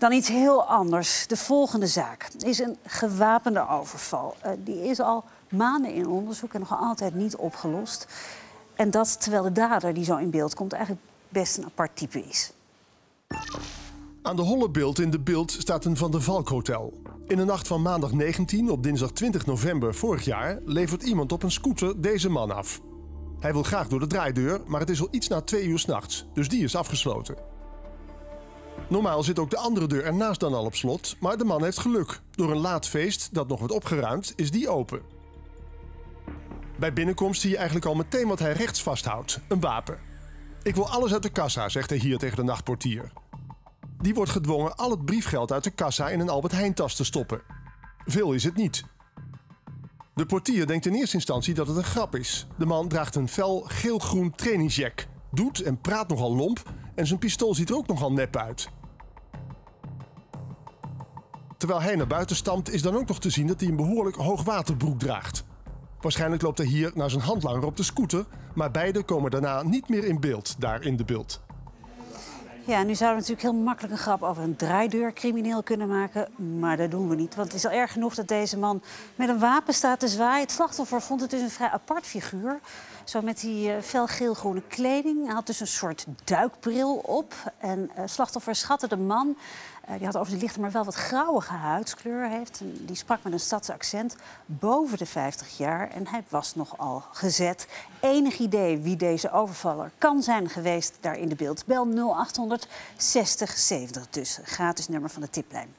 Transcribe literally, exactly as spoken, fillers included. Dan iets heel anders. De volgende zaak is een gewapende overval. Uh, die is al maanden in onderzoek en nog altijd niet opgelost. En dat terwijl de dader die zo in beeld komt eigenlijk best een apart type is. Aan de Holle Bilt in De Bilt staat een Van der Valk hotel. In de nacht van maandag negentien op dinsdag twintig november vorig jaar levert iemand op een scooter deze man af. Hij wil graag door de draaideur, maar het is al iets na twee uur 's nachts, dus die is afgesloten. Normaal zit ook de andere deur ernaast dan al op slot, maar de man heeft geluk. Door een laat feest dat nog wordt opgeruimd, is die open. Bij binnenkomst zie je eigenlijk al meteen wat hij rechts vasthoudt, een wapen. Ik wil alles uit de kassa, zegt hij hier tegen de nachtportier. Die wordt gedwongen al het briefgeld uit de kassa in een Albert Heijn-tas te stoppen. Veel is het niet. De portier denkt in eerste instantie dat het een grap is. De man draagt een fel geel-groen trainingsjack, doet en praat nogal lomp en zijn pistool ziet er ook nogal nep uit. Terwijl hij naar buiten stampt is dan ook nog te zien dat hij een behoorlijk hoogwaterbroek draagt. Waarschijnlijk loopt hij hier naar zijn handlanger op de scooter, maar beide komen daarna niet meer in beeld daar in De Bilt. Ja, nu zouden we natuurlijk heel makkelijk een grap over een draaideur crimineel kunnen maken. Maar dat doen we niet, want het is al erg genoeg dat deze man met een wapen staat te zwaaien. Het slachtoffer vond het dus een vrij apart figuur. Zo met die fel geel-groene kleding. Hij had dus een soort duikbril op. En uh, slachtoffer schatte de man, uh, die had over de lichte maar wel wat grauwige huidskleur heeft. En die sprak met een stadsaccent, boven de vijftig jaar. En hij was nogal gezet. Enig idee wie deze overvaller kan zijn geweest daar in De Bilt. Bel nul acht honderd zestig zeventig dus. Gratis nummer van de tiplijn.